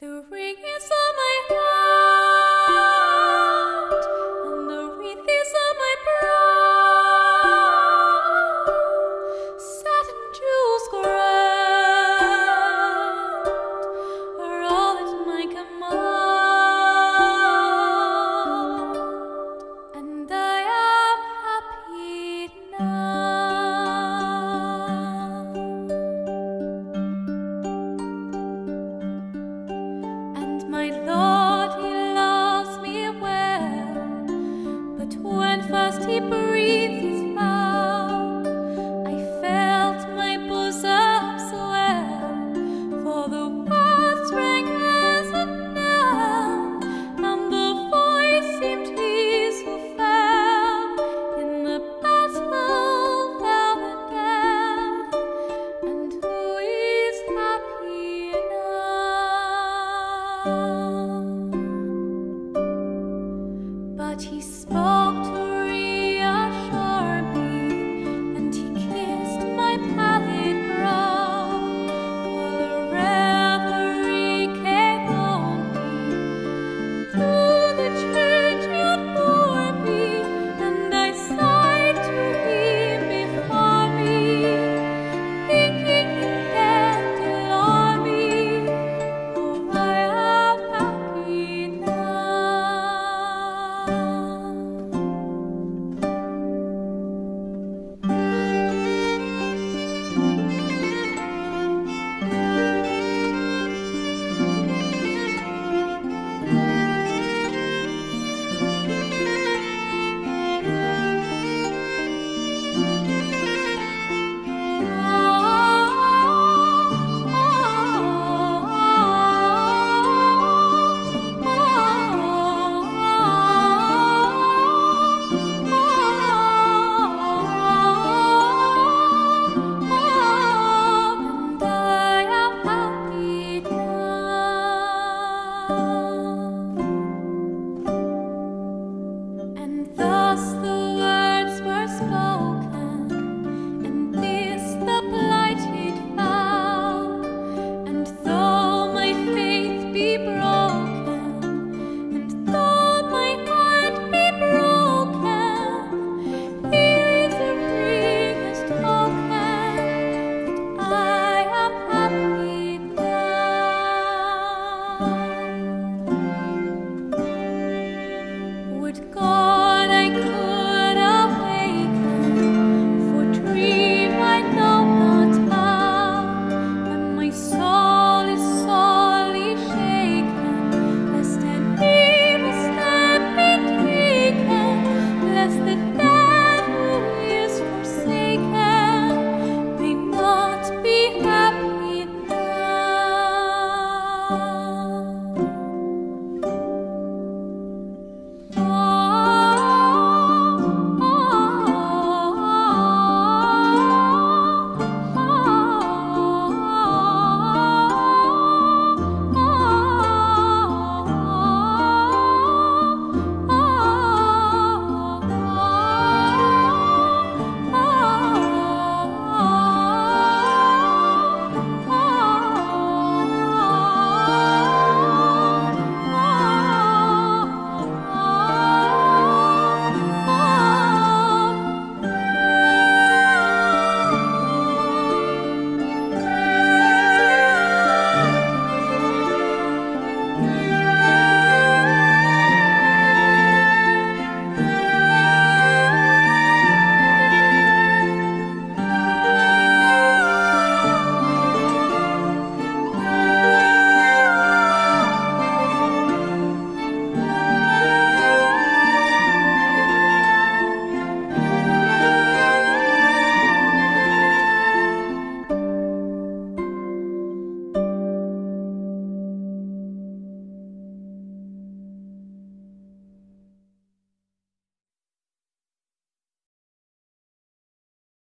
The ring is